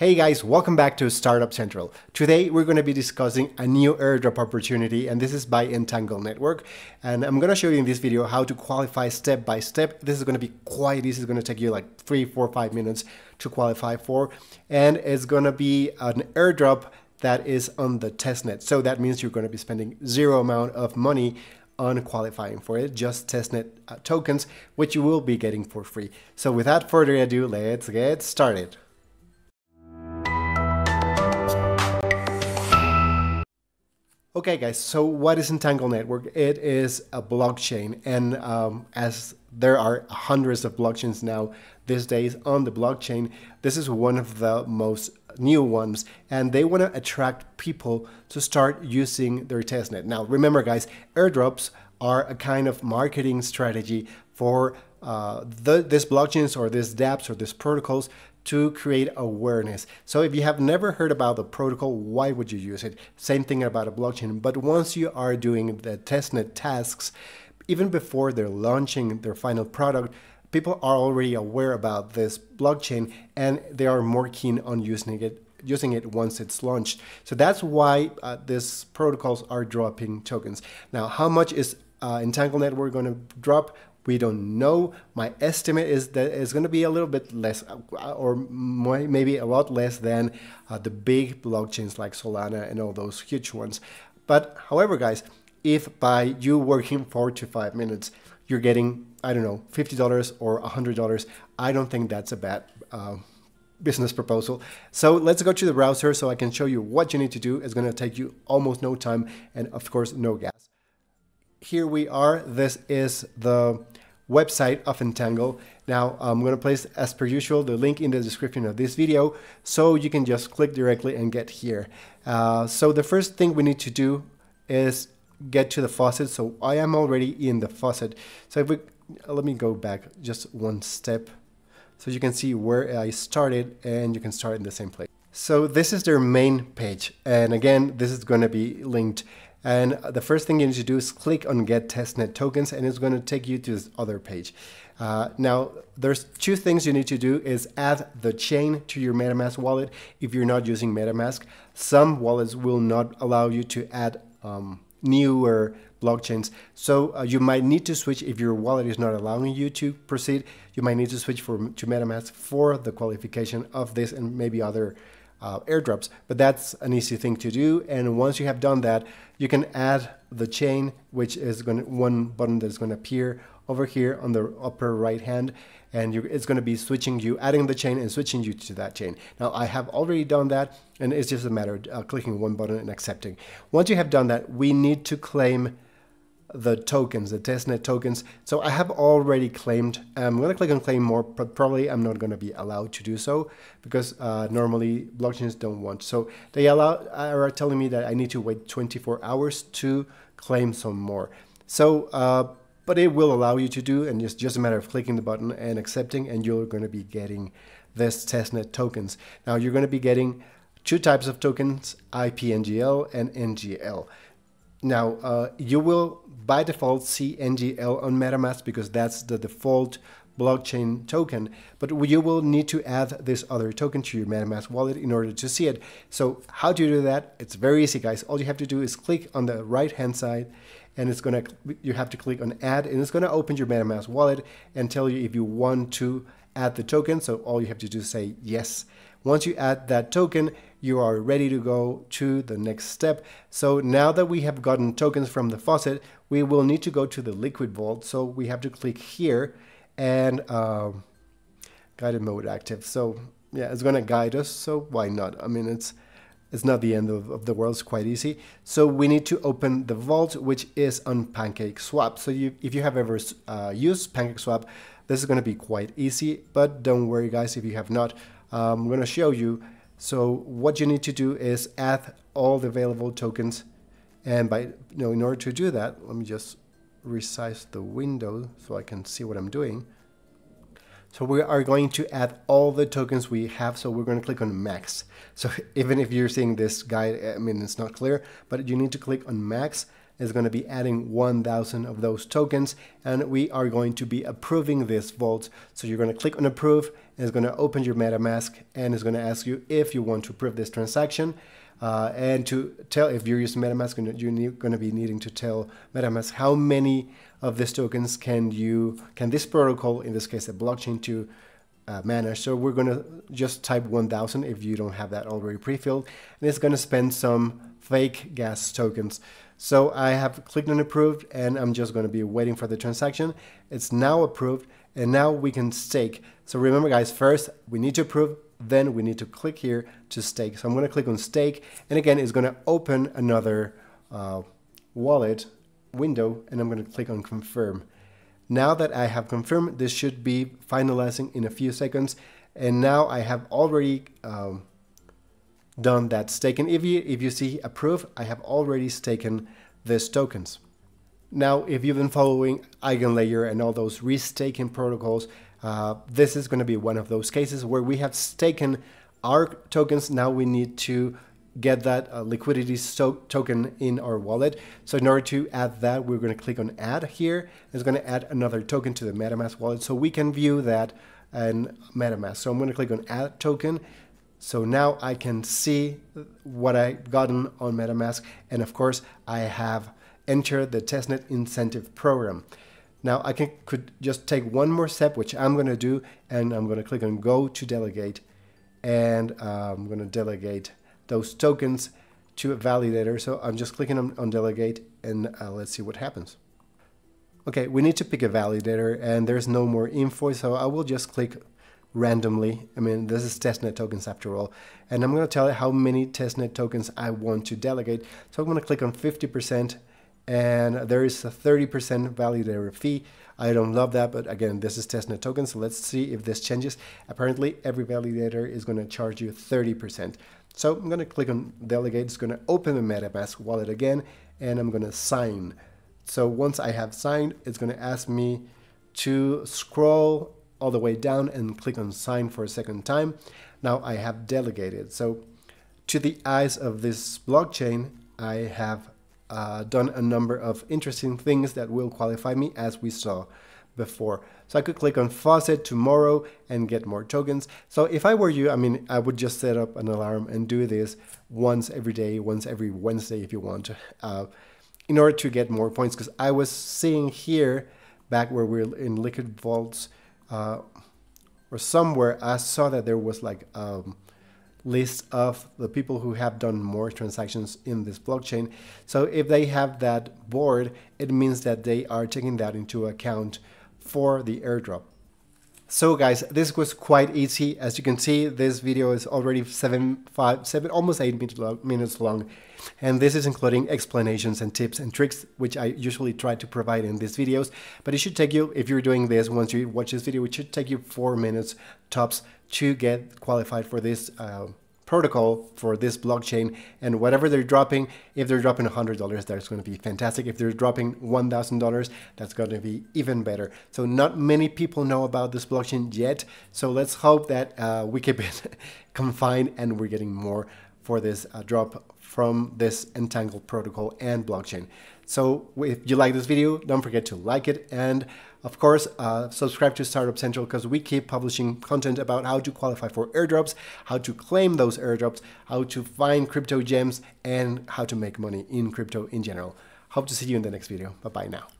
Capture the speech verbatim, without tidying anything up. Hey guys, welcome back to Startup Central. Today we're going to be discussing a new airdrop opportunity, and this is by Entangle Network. And I'm going to show you in this video how to qualify step by step. This is going to be quite easy. It's going to take you like three, four, five minutes to qualify for, and it's going to be an airdrop that is on the testnet. So that means you're going to be spending zero amount of money on qualifying for it, just testnet uh, tokens, which you will be getting for free. So without further ado, let's get started. Okay guys, so what is Entangle Network? It is a blockchain, and um, as there are hundreds of blockchains now these days on the blockchain, this is one of the most new ones, and they want to attract people to start using their testnet. Now remember guys, airdrops are a kind of marketing strategy for uh, the, these blockchains or these dApps or these protocols to create awareness. So if you have never heard about the protocol, why would you use it? Same thing about a blockchain. But once you are doing the testnet tasks, even before they're launching their final product, people are already aware about this blockchain and they are more keen on using it using it once it's launched. So that's why uh, these protocols are dropping tokens. Now, how much is uh, Entangle Network going to drop? We don't know. My estimate is that it's going to be a little bit less, or maybe a lot less than uh, the big blockchains like Solana and all those huge ones. But however, guys, if by you working four to five minutes, you're getting, I don't know, fifty dollars or one hundred dollars, I don't think that's a bad uh, business proposal. So let's go to the browser so I can show you what you need to do. It's going to take you almost no time and of course, no gas. Here we are. This is the website of Entangle. Now I'm going to place, as per usual, the link in the description of this video, so you can just click directly and get here. Uh, so the first thing we need to do is get to the faucet. So I am already in the faucet. So if we, let me go back just one step so you can see where I started, and you can start in the same place. So this is their main page. And again, this is going to be linked. And the first thing you need to do is click on Get Testnet Tokens, and it's going to take you to this other page. Uh, now, there's two things you need to do is add the chain to your MetaMask wallet if you're not using MetaMask. Some wallets will not allow you to add um, newer blockchains, so uh, you might need to switch. If your wallet is not allowing you to proceed, you might need to switch for, to MetaMask for the qualification of this and maybe other Uh, airdrops, but that's an easy thing to do. And once you have done that, you can add the chain, which is going to one button that's going to appear over here on the upper right hand, and you, it's going to be switching you, adding the chain and switching you to that chain. Now I have already done that, and it's just a matter of uh, clicking one button and accepting. Once you have done that, we need to claim the tokens, the testnet tokens. So I have already claimed. I'm going to click on claim more, but probably I'm not going to be allowed to do so because uh, normally blockchains don't want. So they allow, are telling me that I need to wait twenty-four hours to claim some more. So, uh, but it will allow you to do, and it's just a matter of clicking the button and accepting, and you're going to be getting this testnet tokens. Now you're going to be getting two types of tokens, I P N G L and N G L. Now, uh, you will by default see N G L on MetaMask because that's the default blockchain token, but you will need to add this other token to your MetaMask wallet in order to see it. So how do you do that? It's very easy, guys. All you have to do is click on the right-hand side, and it's gonna, you have to click on Add, and it's gonna open your MetaMask wallet and tell you if you want to add the token. So all you have to do is say yes. Once you add that token, you are ready to go to the next step. So now that we have gotten tokens from the faucet, we will need to go to the liquid vault. So we have to click here and uh, guided mode active. So yeah, it's going to guide us. So why not? I mean, it's it's not the end of, of the world. It's quite easy. So we need to open the vault, which is on PancakeSwap. So you, if you have ever uh, used PancakeSwap, this is going to be quite easy. But don't worry, guys, if you have not. I'm going to show you. So what you need to do is add all the available tokens, and by you know, in order to do that, let me just resize the window so I can see what I'm doing. So we are going to add all the tokens we have. So we're going to click on max. So even if you're seeing this guide, I mean, it's not clear, but you need to click on max, is going to be adding one thousand of those tokens, and we are going to be approving this vault. So you're going to click on approve, and it's going to open your MetaMask, and it's going to ask you if you want to approve this transaction. Uh, and to tell, if you're using MetaMask, you're going to be needing to tell MetaMask how many of these tokens can you, can this protocol, in this case a blockchain, to uh, manage. So we're going to just type one thousand if you don't have that already pre-filled, and it's going to spend some fake gas tokens. So I have clicked on approved, and I'm just going to be waiting for the transaction. It's now approved, and now we can stake. So remember, guys, first we need to approve. Then we need to click here to stake. So I'm going to click on stake, and again, it's going to open another uh, wallet window, and I'm going to click on confirm. Now that I have confirmed, this should be finalizing in a few seconds, and now I have already um, done that staking. If you, if you see approve, I have already staken these tokens. Now, if you've been following Eigenlayer and all those restaking protocols, Uh, this is going to be one of those cases where we have staken our tokens. Now we need to get that uh, liquidity token in our wallet. So in order to add that, we're going to click on add here. It's going to add another token to the MetaMask wallet so we can view that in MetaMask. So I'm going to click on add token. So now I can see what I've gotten on MetaMask. And of course, I have entered the testnet incentive program. Now I can could just take one more step, which I'm going to do, and I'm going to click on go to delegate, and uh, I'm going to delegate those tokens to a validator. So I'm just clicking on, on delegate, and uh, let's see what happens. Okay, we need to pick a validator, and there's no more info, so I will just click randomly. I mean, this is testnet tokens after all, and I'm going to tell it how many testnet tokens I want to delegate. So I'm going to click on fifty percent. And there is a thirty percent validator fee. I don't love that, but again, this is testnet token, so let's see if this changes. Apparently, every validator is going to charge you thirty percent. So I'm going to click on delegate. It's going to open the MetaMask wallet again, and I'm going to sign. So once I have signed, it's going to ask me to scroll all the way down and click on sign for a second time. Now I have delegated. So to the eyes of this blockchain, I have Uh, done a number of interesting things that will qualify me, as we saw before. So I could click on faucet tomorrow and get more tokens. So if I were you, I mean, I would just set up an alarm and do this once every day, once every Wednesday if you want, uh, in order to get more points. Because I was seeing here, back where we're in liquid vaults uh, or somewhere, I saw that there was like um, list of the people who have done more transactions in this blockchain. So if they have that board, it means that they are taking that into account for the airdrop. So guys, this was quite easy. As you can see, this video is already seven, five, seven, almost eight minutes long. And this is including explanations and tips and tricks, which I usually try to provide in these videos. But it should take you, if you're doing this, once you watch this video, it should take you four minutes tops to get qualified for this uh, protocol, for this blockchain. And whatever they're dropping, if they're dropping one hundred dollars, that's going to be fantastic. If they're dropping one thousand dollars, that's going to be even better. So not many people know about this blockchain yet. So let's hope that uh, we keep it confined and we're getting more for this uh, drop from this Entangle protocol and blockchain. So if you like this video, don't forget to like it, and of course, uh, subscribe to Startup Central, because we keep publishing content about how to qualify for airdrops, how to claim those airdrops, how to find crypto gems, and how to make money in crypto in general. Hope to see you in the next video. Bye-bye now.